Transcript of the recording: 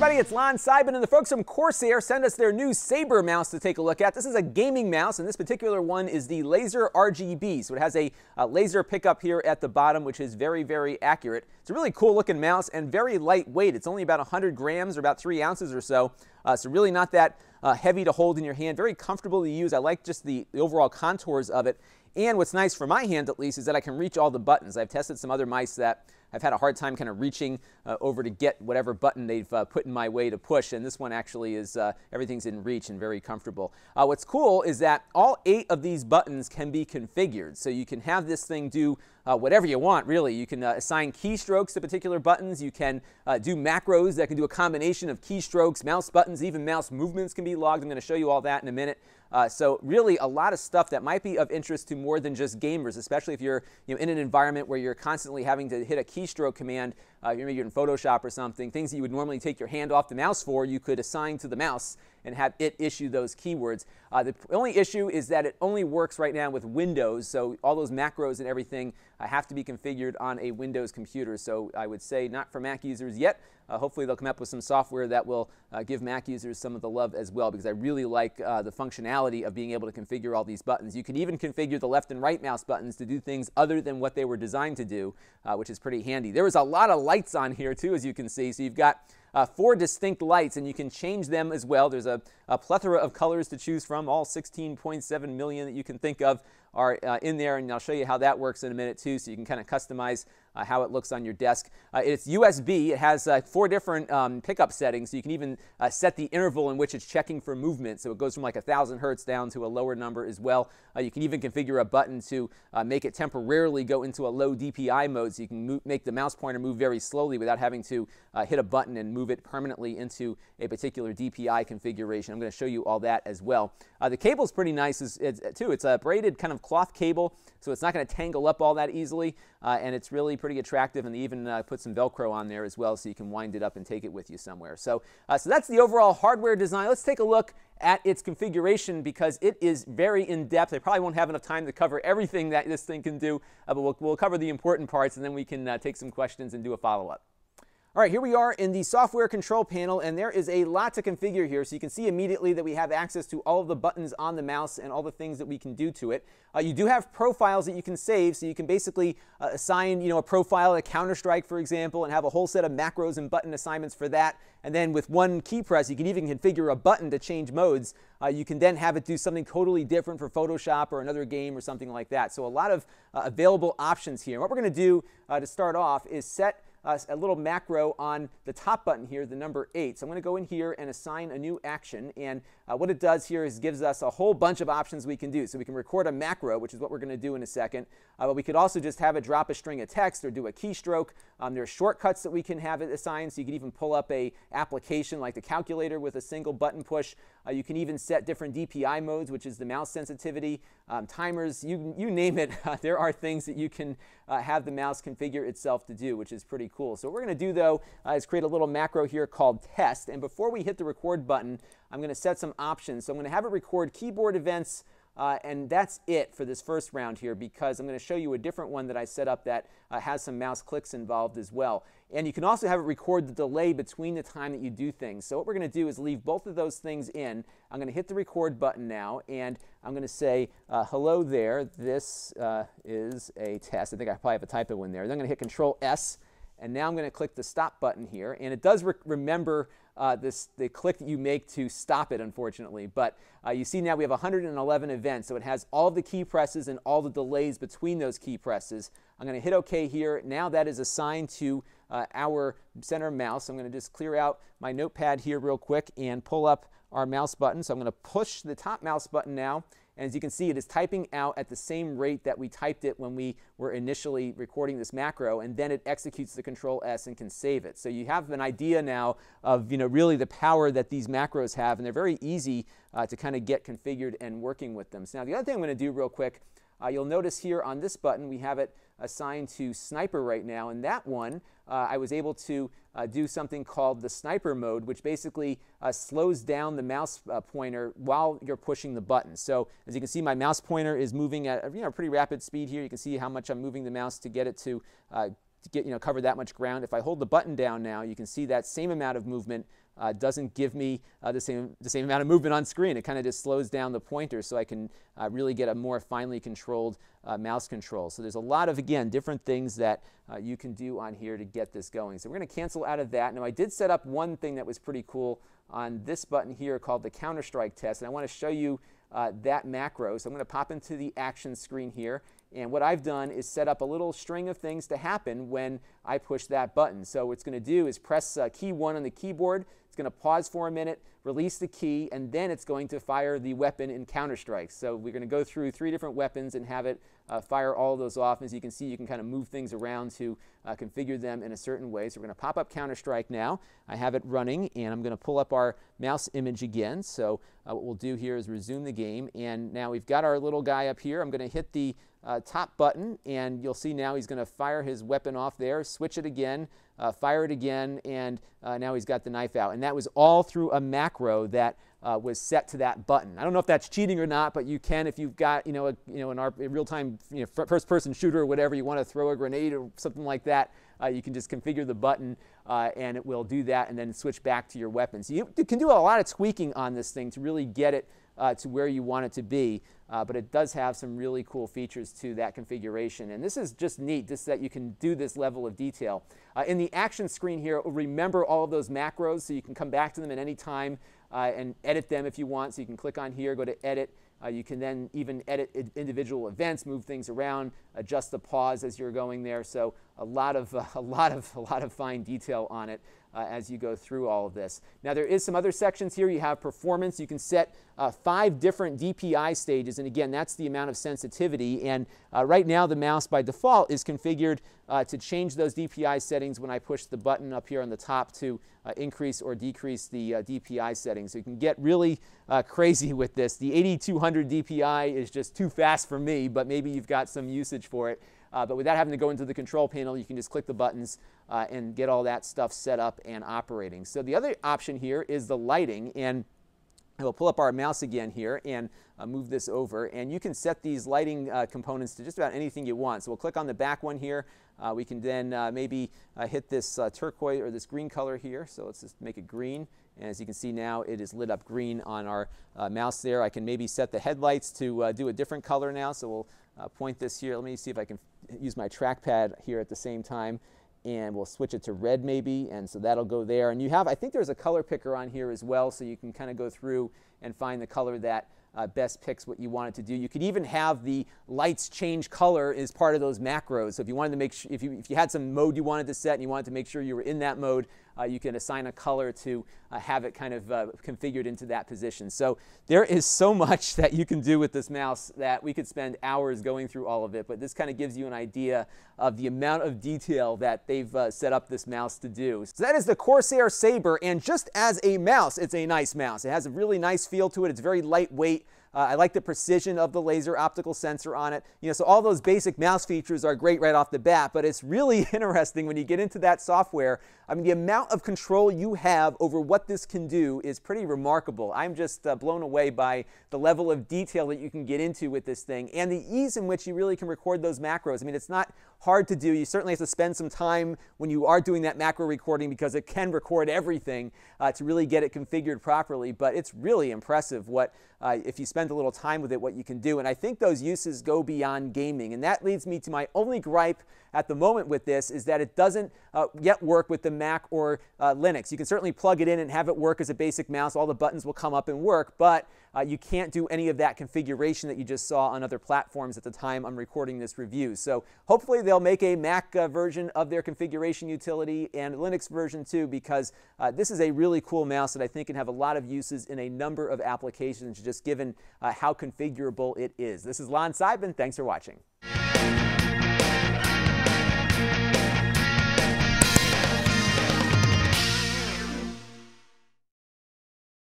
everybody, it's Lon Seidman, and the folks from Corsair sent us their new Sabre mouse to take a look at. This is a gaming mouse, and this particular one is the laser RGB. So it has a laser pickup here at the bottom, which is very, very accurate. It's a really cool looking mouse and very lightweight. It's only about 100 grams or about 3 ounces or so. So really not that heavy to hold in your hand. Very comfortable to use. I like just the overall contours of it. And what's nice for my hand, at least, is that I can reach all the buttons. I've tested some other mice that I've had a hard time kind of reaching over to get whatever button they've put in my way to push, and this one actually is, everything's in reach and very comfortable. What's cool is that all 8 of these buttons can be configured, so you can have this thing do whatever you want, really. You can assign keystrokes to particular buttons. You can do macros that can do a combination of keystrokes, mouse buttons, even mouse movements can be logged. I'm going to show you all that in a minute. So really a lot of stuff that might be of interest to more than just gamers, especially if you're in an environment where you're constantly having to hit a keystroke command. Maybe you're in Photoshop or something. Things that you would normally take your hand off the mouse for, you could assign to the mouse and have it issue those keywords. The only issue is that it only works right now with Windows, so all those macros and everything have to be configured on a Windows computer. So I would say not for Mac users yet. Hopefully they'll come up with some software that will give Mac users some of the love as well, because I really like the functionality of being able to configure all these buttons. You can even configure the left and right mouse buttons to do things other than what they were designed to do, which is pretty handy. There was a lot of lights on here too, as you can see. So you've got 4 distinct lights, and you can change them as well. There's a plethora of colors to choose from. All 16.7 million that you can think of are in there, and I'll show you how that works in a minute too, so you can kind of customize how it looks on your desk. It's USB. It has 4 different pickup settings, so you can even set the interval in which it's checking for movement, so it goes from like 1,000 hertz down to a lower number as well. You can even configure a button to make it temporarily go into a low DPI mode, so you can make the mouse pointer move very slowly without having to hit a button and move it permanently into a particular DPI configuration. I'm going to show you all that as well. The cable's pretty nice too. It's a braided kind of cloth cable, so it's not going to tangle up all that easily, and it's really pretty attractive, and they even put some Velcro on there as well, so you can wind it up and take it with you somewhere. So that's the overall hardware design. Let's take a look at its configuration, because it is very in-depth. I probably won't have enough time to cover everything that this thing can do, but we'll cover the important parts, and then we can take some questions and do a follow-up. All right, here we are in the software control panel, and there is a lot to configure here. So you can see immediately that we have access to all of the buttons on the mouse and all the things that we can do to it. You do have profiles that you can save, so you can basically assign a profile to Counter-Strike, for example, and have a whole set of macros and button assignments for that. And then with one key press, you can even configure a button to change modes. You can then have it do something totally different for Photoshop or another game or something like that. So a lot of available options here. And what we're going to do to start off is set a little macro on the top button here, the number 8. So I'm going to go in here and assign a new action, and what it does here is gives us a whole bunch of options we can do. So we can record a macro, which is what we're going to do in a second, but we could also just have it drop a string of text or do a keystroke. There are shortcuts that we can have it assigned, so you can even pull up a application like the calculator with a single button push. You can even set different DPI modes, which is the mouse sensitivity, timers, you name it. There are things that you can have the mouse configure itself to do, which is pretty cool. So what we're going to do, though, is create a little macro here called test. And before we hit the record button, I'm going to set some options. So I'm going to have it record keyboard events, and that's it for this first round here, because I'm going to show you a different one that I set up that has some mouse clicks involved as well. And you can also have it record the delay between the time that you do things. So what we're going to do is leave both of those things in. I'm going to hit the record button now, and I'm going to say, hello there, this is a test. I think I probably have a typo in there. Then I'm going to hit Control-S. And now I'm going to click the stop button here, and it does remember the click that you make to stop it, unfortunately. But you see now we have 111 events, so it has all the key presses and all the delays between those key presses. I'm going to hit OK here. Now that is assigned to our center mouse. I'm going to just clear out my notepad here real quick and pull up our mouse button. So I'm going to push the top mouse button now. And as you can see, it is typing out at the same rate that we typed it when we were initially recording this macro, and then it executes the Control-S and can save it. So you have an idea now of really the power that these macros have, and they're very easy to kind of get configured and working with them. So now the other thing I'm going to do real quick, you'll notice here on this button we have it assigned to sniper right now, and that one I was able to do something called the sniper mode, which basically slows down the mouse pointer while you're pushing the button. So as you can see, my mouse pointer is moving at a pretty rapid speed here. You can see how much I'm moving the mouse to get it to get cover that much ground. If I hold the button down now, you can see that same amount of movement doesn't give me the same amount of movement on screen. It kind of just slows down the pointer, so I can really get a more finely controlled mouse control. So there's a lot of, again, different things that you can do on here to get this going. So we're going to cancel out of that. Now I did set up one thing that was pretty cool on this button here called the Counter-Strike test, and I want to show you that macro. So I'm going to pop into the action screen here, and what I've done is set up a little string of things to happen when I push that button. So what it's going to do is press key 1 on the keyboard. It's going to pause for a minute, release the key, and then it's going to fire the weapon in Counter-Strike. So we're going to go through 3 different weapons and have it fire all of those off. As you can see, you can kind of move things around to configure them in a certain way. So we're going to pop up Counter-Strike now. I have it running, and I'm going to pull up our mouse image again. So what we'll do here is resume the game, and now we've got our little guy up here. I'm going to hit the top button, and you'll see now he's going to fire his weapon off there, switch it again, fire it again, and now he's got the knife out. And that was all through a macro that was set to that button. I don't know if that's cheating or not, but you can, if you've got, a real-time, first-person shooter or whatever, you want to throw a grenade or something like that, you can just configure the button and it will do that, and then switch back to your weapon. So you can do a lot of tweaking on this thing to really get it to where you want it to be, but it does have some really cool features to that configuration. And this is just neat, just that you can do this level of detail. In the action screen here, remember all of those macros, so you can come back to them at any time and edit them if you want. So you can click on here, go to edit. You can then even edit individual events, move things around, adjust the pause as you're going there. So a lot of fine detail on it as you go through all of this. Now there is some other sections here. You have performance. You can set 5 different DPI stages, and again, that's the amount of sensitivity. And right now the mouse by default is configured to change those DPI settings when I push the button up here on the top to increase or decrease the DPI settings. So you can get really crazy with this. The 8200 DPI is just too fast for me, but maybe you've got some usage for it. But without having to go into the control panel, you can just click the buttons and get all that stuff set up and operating. So the other option here is the lighting, and we'll pull up our mouse again here and move this over, and you can set these lighting components to just about anything you want. So we'll click on the back one here. We can then maybe hit this turquoise or this green color here. So let's just make it green. And as you can see now, it is lit up green on our mouse there. I can maybe set the headlights to do a different color now. So we'll point this here. Let me see if I can use my trackpad here at the same time. And we'll switch it to red maybe, and so that'll go there. And you have, I think there's a color picker on here as well, so you can kind of go through and find the color that best picks what you want it to do. You could even have the lights change color as part of those macros. So if you wanted to make sure, if you had some mode you wanted to set and you wanted to make sure you were in that mode, you can assign a color to have it kind of configured into that position. So there is so much that you can do with this mouse that we could spend hours going through all of it, but this kind of gives you an idea of the amount of detail that they've set up this mouse to do. So that is the Corsair Sabre, and just as a mouse, it's a nice mouse. It has a really nice feel to it. It's very lightweight. I like the precision of the laser optical sensor on it. So all those basic mouse features are great right off the bat, but it's really interesting when you get into that software. I mean, the amount of control you have over what this can do is pretty remarkable. I'm just blown away by the level of detail that you can get into with this thing and the ease in which you really can record those macros. I mean, it's not hard to do. You certainly have to spend some time when you are doing that macro recording, because it can record everything to really get it configured properly, but it's really impressive what, if you spend a little time with it, what you can do. And I think those uses go beyond gaming, and that leads me to my only gripe at the moment with this, is that it doesn't yet work with the Mac or Linux. You can certainly plug it in and have it work as a basic mouse. All the buttons will come up and work, but you can't do any of that configuration that you just saw on other platforms at the time I'm recording this review. So hopefully they'll make a Mac version of their configuration utility and Linux version too, because this is a really cool mouse that I think can have a lot of uses in a number of applications, just given how configurable it is. This is Lon Seidman. Thanks for watching.